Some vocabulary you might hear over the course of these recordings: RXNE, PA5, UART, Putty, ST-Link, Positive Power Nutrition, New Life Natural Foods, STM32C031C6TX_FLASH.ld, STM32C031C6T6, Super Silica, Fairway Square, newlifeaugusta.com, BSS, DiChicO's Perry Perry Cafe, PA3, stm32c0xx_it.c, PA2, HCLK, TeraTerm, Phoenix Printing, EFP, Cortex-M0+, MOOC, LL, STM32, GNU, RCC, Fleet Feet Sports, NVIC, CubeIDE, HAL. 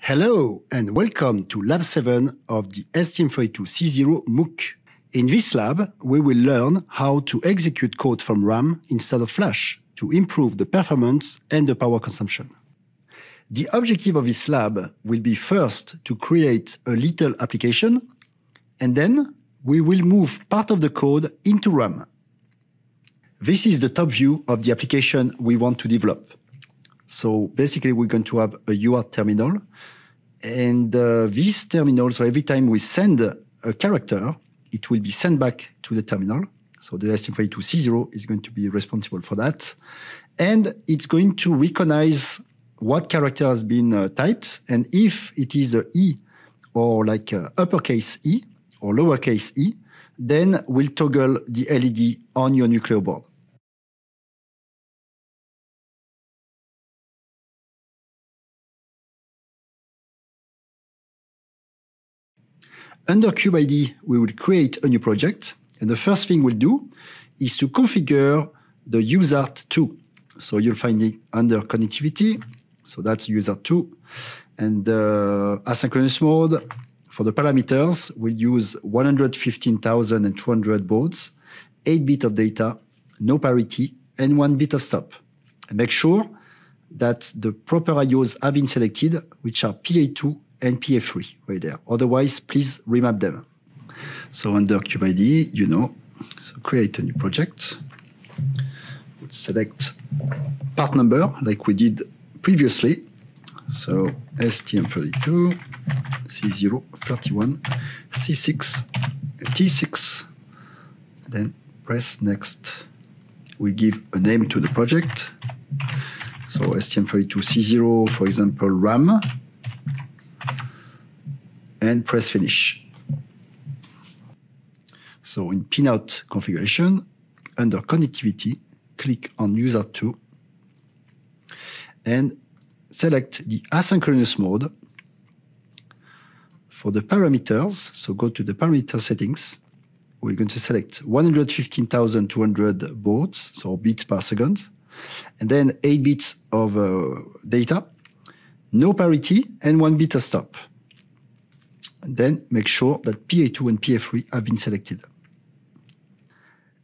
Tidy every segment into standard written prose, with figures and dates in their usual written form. Hello and welcome to Lab 7 of the STM32C0 MOOC. In this lab, we will learn how to execute code from RAM instead of flash to improve the performance and the power consumption. The objective of this lab will be first to create a little application, and then we will move part of the code into RAM. This is the top view of the application we want to develop. So basically, we're going to have a UART terminal. And this terminal, so every time we send a character, it will be sent back to the terminal. So the STM32C0 is going to be responsible for that. And it's going to recognize what character has been typed. And if it is an E or like uppercase E or lowercase e, then we'll toggle the LED on your NUCLEO board. Under CubeIDE, we will create a new project, and the first thing we'll do is to configure the USART2. So you'll find it under connectivity, so that's USART2. And asynchronous mode, for the parameters, we'll use 115,200 boards, 8 bits of data, no parity, and 1 bit of stop. And make sure that the proper IOs have been selected, which are PA2 and PA3 right there. Otherwise, please remap them. So under CubeIDE, so create a new project. Let's select part number like we did previously. So STM32C031C6t6. Then press next. We give a name to the project. So STM32C0, for example, RAM. And press finish. So in pinout configuration, under connectivity, click on USART2 and select the asynchronous mode. For the parameters, so go to the parameter settings. We're going to select 115,200 boards, so bits per second, and then 8 bits of data, no parity, and 1 bit of stop. And then make sure that PA2 and PA3 have been selected.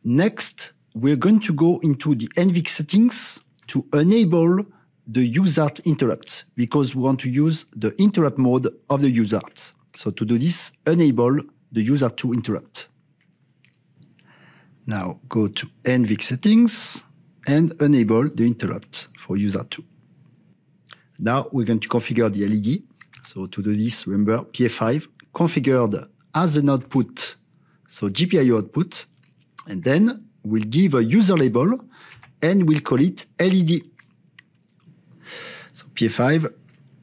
Next, we're going to go into the NVIC settings to enable the USART interrupt, because we want to use the interrupt mode of the USART. So to do this, enable the USART2 interrupt. Now go to NVIC settings and enable the interrupt for USART2. Now we're going to configure the LED. So to do this, remember PA5 configured as an output, so GPIO output, and then we'll give a user label and we'll call it LED. So PA5,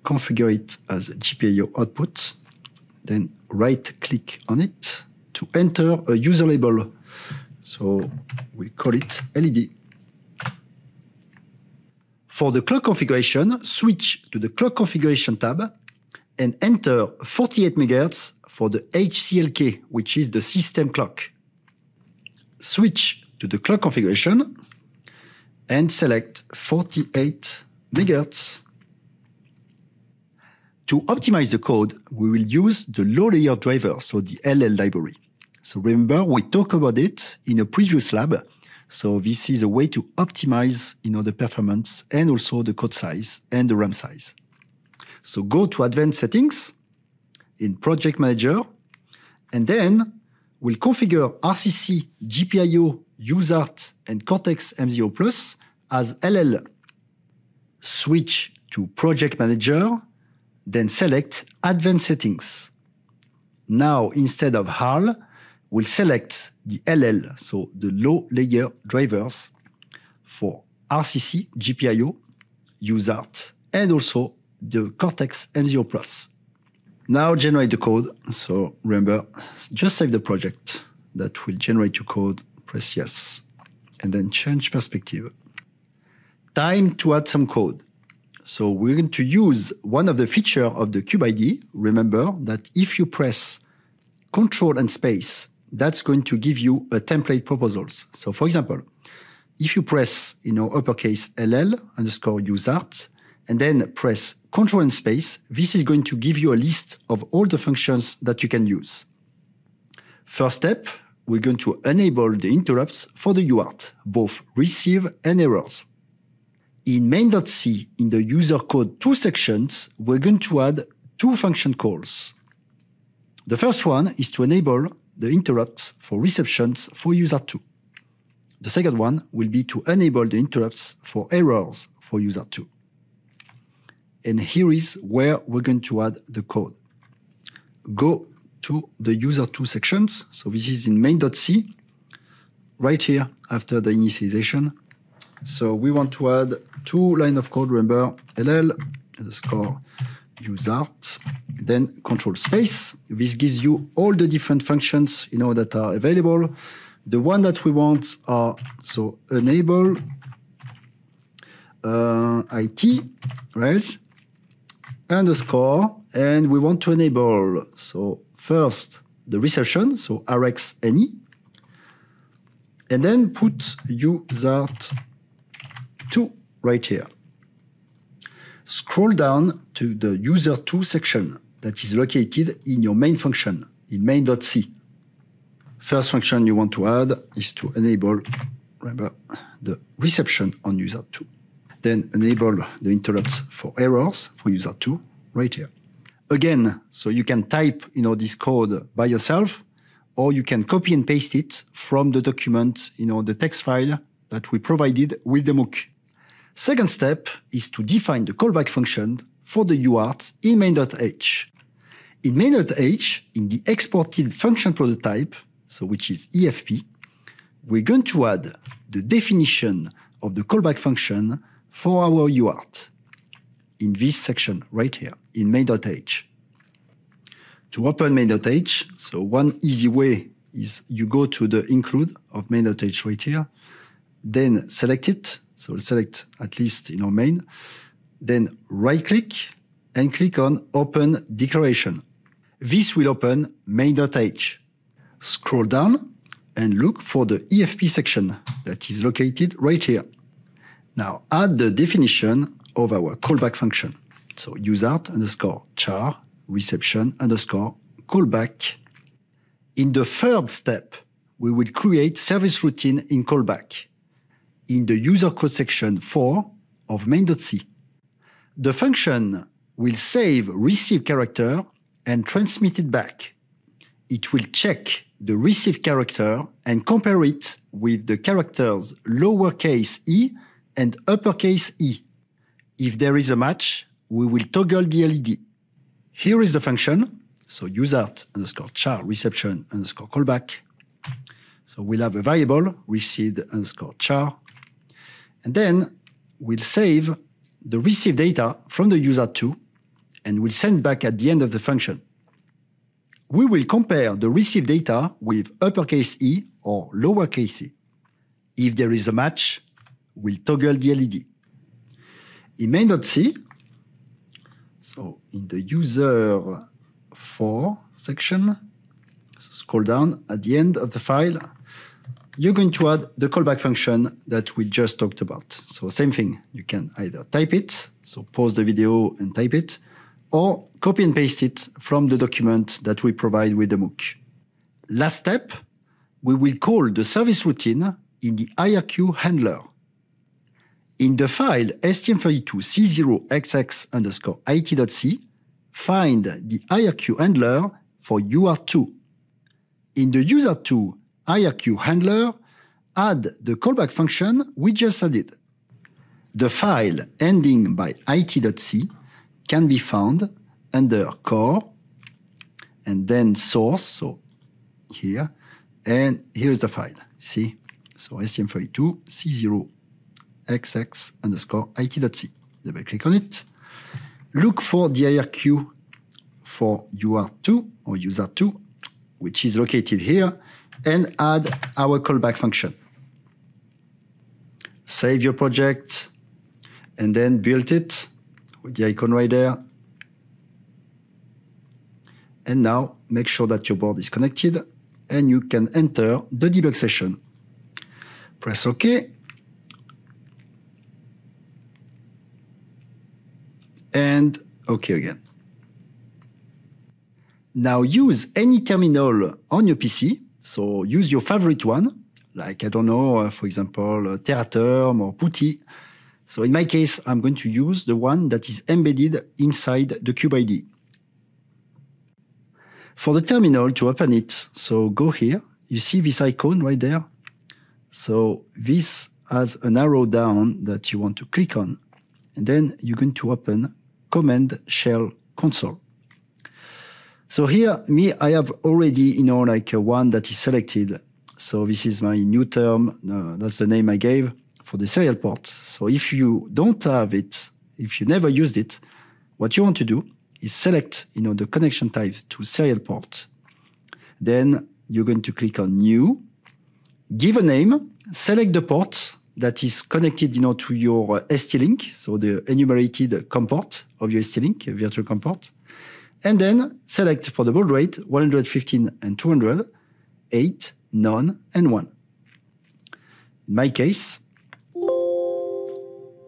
configure it as a GPIO output, then right click on it to enter a user label. So we'll call it LED. For the clock configuration, switch to the clock configuration tab and enter 48 MHz for the HCLK, which is the system clock. Switch to the clock configuration and select 48 MHz. To optimize the code, we will use the low-layer driver, so the LL library. So remember, we talked about it in a previous lab. So this is a way to optimize the performance and also the code size and the RAM size. So go to Advanced Settings in Project Manager, and then we'll configure RCC, GPIO, USART, and Cortex-M0+ as LL. Switch to Project Manager, then select Advanced Settings. Now, instead of HAL, we'll select the LL, so the low-layer drivers for RCC, GPIO, USART, and also the Cortex-M0+. Now generate the code. So remember, just save the project. That will generate your code. Press yes. And then change perspective. Time to add some code. So we're going to use one of the features of the CubeIDE. Remember that if you press Ctrl and space, that's going to give you a template proposals. So for example, if you press, uppercase LL_USART, and then press Control and space, this is going to give you a list of all the functions that you can use. First step, we're going to enable the interrupts for the UART, both receive and errors. In main.c, in the user code 2 sections, we're going to add 2 function calls. The first one is to enable the interrupts for receptions for USART2. The second one will be to enable the interrupts for errors for USART2. And here is where we're going to add the code. Go to the USART2 sections. So this is in main.c, right here after the initialization. So we want to add 2 lines of code, remember, LL_USART, then control space. This gives you all the different functions that are available. The one that we want are, so enable IT, right? Underscore, and we want to enable, so first the reception, so RXNE, and then put USART2 right here. Scroll down to the USART2 section that is located in your main function, in main.c. First function you want to add is to enable, remember, the reception on USART2. Then enable the interrupts for errors for USART2 right here. Again, so you can type this code by yourself, or you can copy and paste it from the document, the text file that we provided with the MOOC. Second step is to define the callback function for the UART in main.h. In main.h, in the exported function prototype, so which is EFP, we're going to add the definition of the callback function for our UART in this section right here, in main.h. To open main.h, so one easy way is you go to the include of main.h right here, then select it, so select at least main, then right-click and click on Open Declaration. This will open main.h. Scroll down and look for the EFP section that is located right here. Now add the definition of our callback function. So USART_CharReception_Callback. In the third step, we will create service routine in callback in the user code section 4 of main.c. The function will save receive character and transmit it back. It will check the receive character and compare it with the characters lowercase e and uppercase e. If there is a match, we will toggle the LED. Here is the function, so USART_CharReception_Callback. So we'll have a variable received_char, and then we'll save the received data from the USART2 and we'll send back at the end of the function. We will compare the received data with uppercase e or lowercase e. If there is a match, we'll toggle the LED. In main.c, so in the user 4 section, scroll down at the end of the file, you're going to add the callback function that we just talked about. So same thing, you can either type it, so pause the video and type it, or copy and paste it from the document that we provide with the MOOC. Last step, we will call the service routine in the IRQ handler. In the file stm32c0xx_it.c, find the IRQ handler for UART2. In the USART2 IRQ handler, add the callback function we just added. The file ending by it.c can be found under core and then source, so here, and here is the file, see? So stm32c0xx_it.c. Double click on it. Look for the IRQ for UART2 or USART2, which is located here, and add our callback function. Save your project and then build it with the icon right there. And now make sure that your board is connected and you can enter the debug session. Press OK. and OK again. Now use any terminal on your PC. So use your favorite one, like, I don't know, for example, TeraTerm or Putty. So in my case, I'm going to use the one that is embedded inside the CubeIDE. For the terminal to open it, so go here. You see this icon right there? So this has an arrow down that you want to click on. And then you're going to open Command Shell Console. So here, I have already, like one that is selected. So this is my new term. That's the name I gave for the serial port. So if you don't have it, if you never used it, what you want to do is select, the connection type to serial port. Then you're going to click on New, give a name, select the port that is connected, to your ST-Link, so the enumerated COM port of your ST-Link, virtual COM port. And then select for the baud rate 115 and 200, 8, none, and 1. In my case,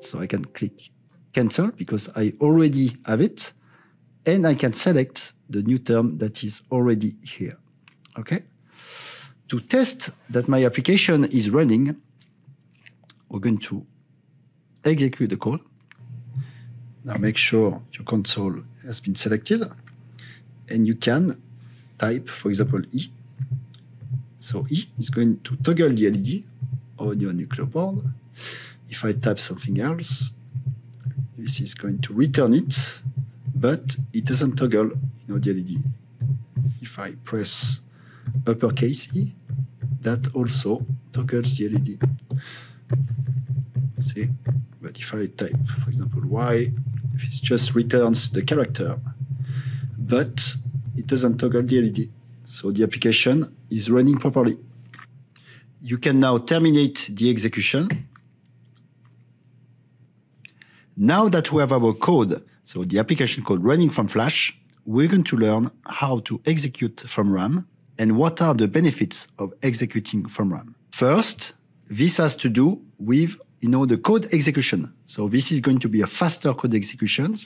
so I can click cancel because I already have it, and I can select the new term that is already here. Okay. To test that my application is running, we're going to execute the call. Now make sure your console has been selected. And you can type, for example, E. So E is going to toggle the LED on your NUCLEO board. If I type something else, this is going to return it, but it doesn't toggle the LED. If I press uppercase E, that also toggles the LED. See? But if I type, for example, Y, this just returns the character, but it doesn't toggle the LED. So the application is running properly. You can now terminate the execution. Now that we have our code, so the application code running from Flash, we're going to learn how to execute from RAM and what are the benefits of executing from RAM. First, this has to do with the code execution. So this is going to be a faster code execution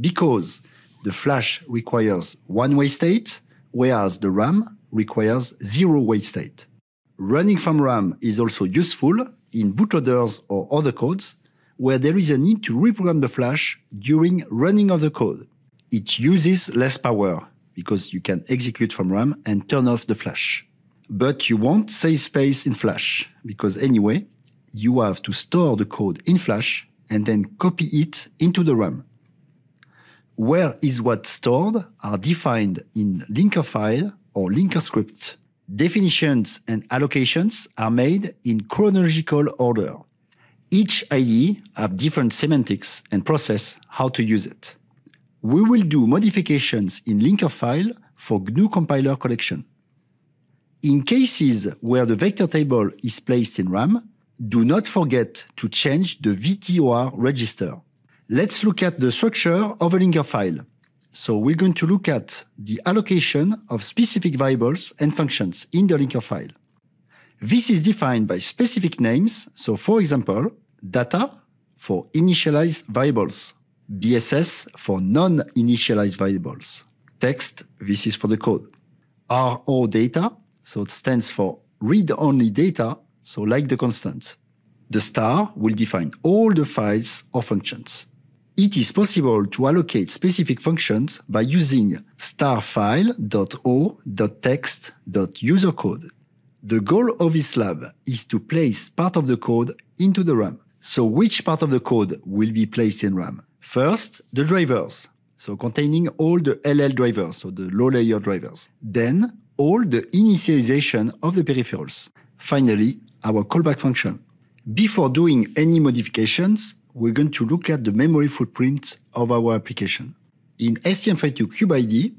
because the flash requires one-way state, whereas the RAM requires zero-way state. Running from RAM is also useful in bootloaders or other codes where there is a need to reprogram the flash during running of the code. It uses less power because you can execute from RAM and turn off the flash. But you won't save space in flash because anyway, you have to store the code in Flash and then copy it into the RAM. Where is what stored are defined in linker file or linker script. Definitions and allocations are made in chronological order. Each IDE have different semantics and process how to use it. We will do modifications in linker file for GNU compiler collection. In cases where the vector table is placed in RAM, do not forget to change the VTOR register. Let's look at the structure of a linker file. So we're going to look at the allocation of specific variables and functions in the linker file. This is defined by specific names. So for example, data for initialized variables, BSS for non-initialized variables, text, this is for the code, RO data, so it stands for read-only data, so like the constant. The star will define all the files or functions. It is possible to allocate specific functions by using starfile.o.text.usercode. The goal of this lab is to place part of the code into the RAM. So which part of the code will be placed in RAM? First, the drivers, so containing all the LL drivers, so the low-layer drivers. Then, all the initialization of the peripherals. Finally, our callback function. Before doing any modifications, we're going to look at the memory footprint of our application. In STM32 CubeIDE,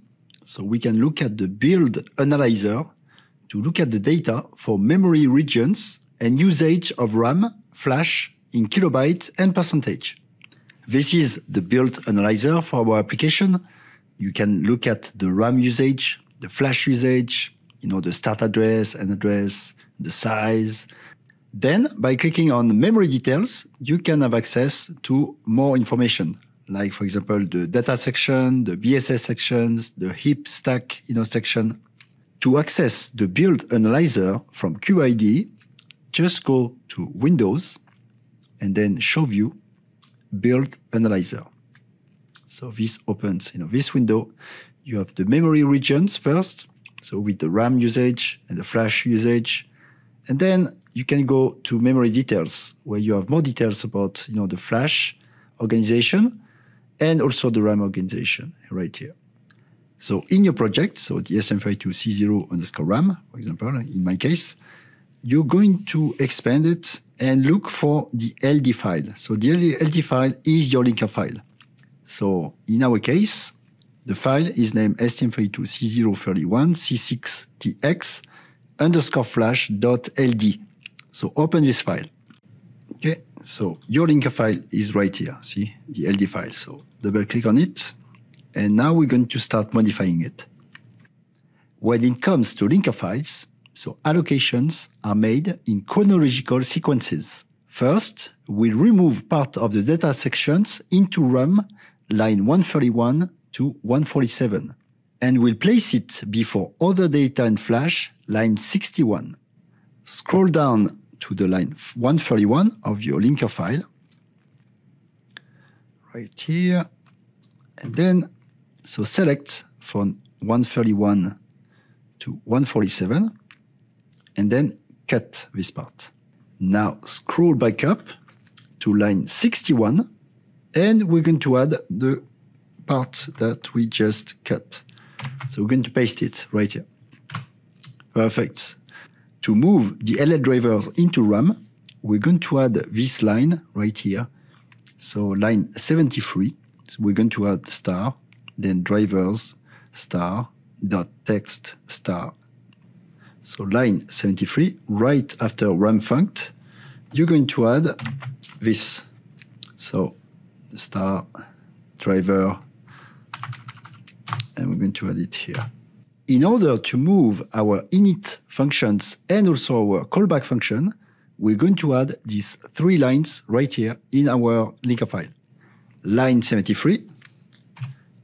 so we can look at the build analyzer to look at the data for memory regions and usage of RAM, flash in kilobytes and percentage. This is the build analyzer for our application. You can look at the RAM usage, the flash usage, the start address, end address, the size. Then, by clicking on memory details, you can have access to more information, like, for example, the data section, the BSS sections, the heap stack section. To access the build analyzer from CubeIDE, just go to Windows and then Show View, Build Analyzer. So this opens this window. You have the memory regions first, so with the RAM usage and the flash usage. And then you can go to memory details, where you have more details about the flash organization and also the RAM organization right here. So in your project, so the stm32c0_RAM, for example, in my case, you're going to expand it and look for the LD file. So the LD file is your linker file. So in our case, the file is named stm32c031c6TX_flash.ld. So open this file. Okay, so your linker file is right here, see, the LD file. So double click on it, and now we're going to start modifying it. When it comes to linker files, so allocations are made in chronological sequences. First, we remove part of the data sections into RAM line 131 to 147, and we'll place it before other data and flash line 61. Scroll down to the line 131 of your linker file, right here, and then so select from 131 to 147, and then cut this part. Now scroll back up to line 61, and we're going to add the part that we just cut. So we're going to paste it right here. Perfect. To move the LL drivers into RAM, we're going to add this line right here. So line 73. So we're going to add star, then drivers, star, dot text, star. So line 73, right after RAM funct, you're going to add this. So star, driver, and we're going to add it here. In order to move our init functions and also our callback function, we're going to add these three lines right here in our linker file. Line 73,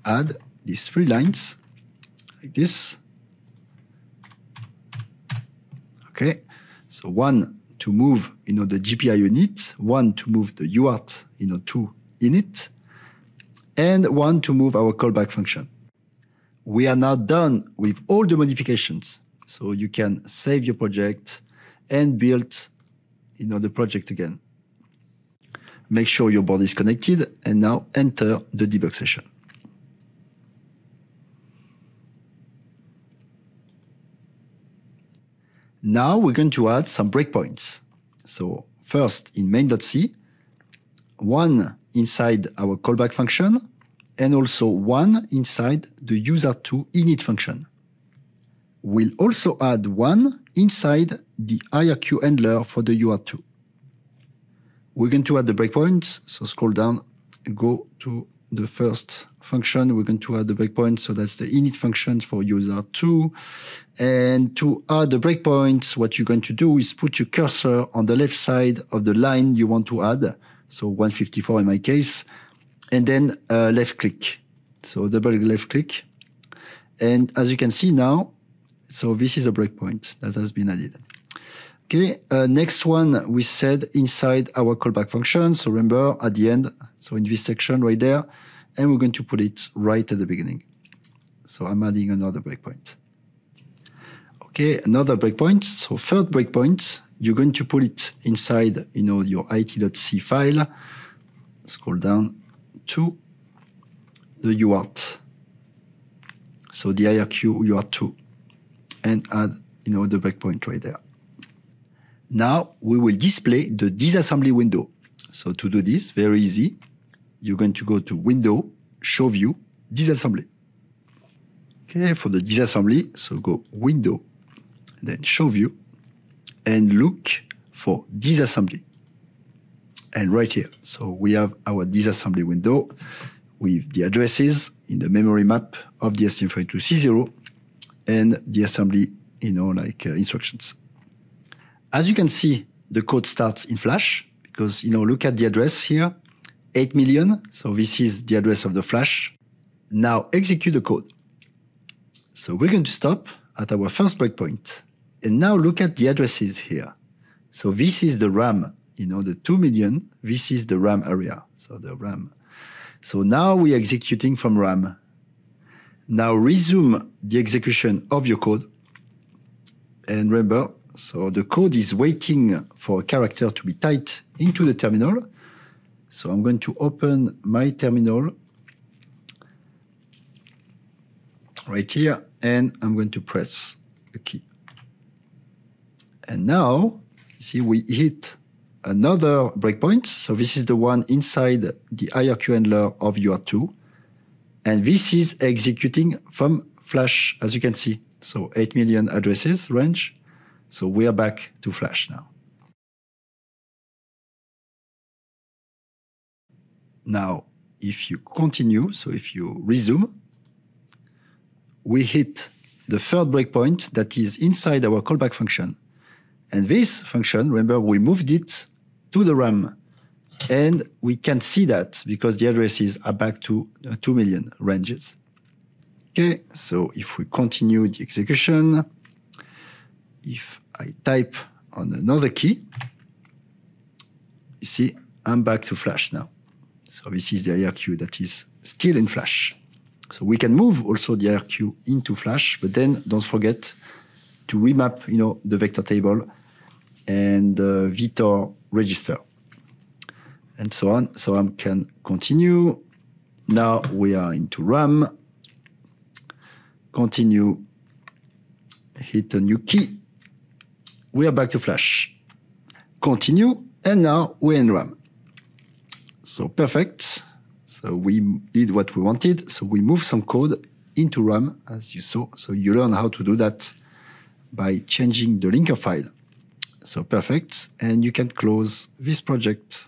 add these three lines, like this. Okay, so one to move the GPIO init, one to move the UART 2 init, and one to move our callback function. We are now done with all the modifications, so you can save your project and build the project again. Make sure your board is connected, and now enter the debug session. Now we're going to add some breakpoints. So first in main.c, one inside our callback function, and also one inside the USART2 init function. We'll also add one inside the IRQ handler for the UART2. We're going to add the breakpoints, so scroll down and go to the first function. We're going to add the breakpoint, so that's the init function for USART2. And to add the breakpoints, what you're going to do is put your cursor on the left side of the line you want to add, so 154 in my case, and then left click. So double left click. And as you can see now, so this is a breakpoint that has been added. Okay, next one we said inside our callback function. So remember at the end, so in this section right there, and we're going to put it right at the beginning. So I'm adding another breakpoint. Okay, another breakpoint. So third breakpoint, you're going to put it inside your it.c file. Scroll down to the UART. So the IRQ UART2, and add the breakpoint right there. Now we will display the disassembly window. So to do this, very easy, you're going to go to Window, Show View, Disassembly. Okay, for the disassembly, so go Window, then Show View, and look for disassembly. And right here, so we have our disassembly window with the addresses in the memory map of the STM32C0 and the assembly, instructions. As you can see, the code starts in flash because, look at the address here, 8 million. So this is the address of the flash. Now execute the code. So we're going to stop at our first breakpoint. And now look at the addresses here. So this is the RAM, the 2 million. This is the RAM area, so the RAM. So now we are executing from RAM. Now resume the execution of your code. And remember, so the code is waiting for a character to be typed into the terminal. So I'm going to open my terminal right here, and I'm going to press a key. And now, you see, we hit another breakpoint. So this is the one inside the IRQ handler of UART2. And this is executing from flash, as you can see. So 8 million addresses range. So we are back to flash now. Now, if you continue, so if you resume, we hit the third breakpoint that is inside our callback function. And this function, remember, we moved it to the RAM. And we can see that because the addresses are back to 2 million ranges. Okay, so if we continue the execution, if I type on another key, you see, I'm back to flash now. So this is the IRQ that is still in flash. So we can move also the IRQ into flash, but then don't forget to remap, the vector table and the VTOR register and so on. So I can continue. Now we are into RAM. Continue, hit a new key. We are back to flash. Continue, and now we're in RAM. So perfect. So we did what we wanted. So we moved some code into RAM, as you saw. So you learn how to do that by changing the linker file. So perfect. And you can close this project.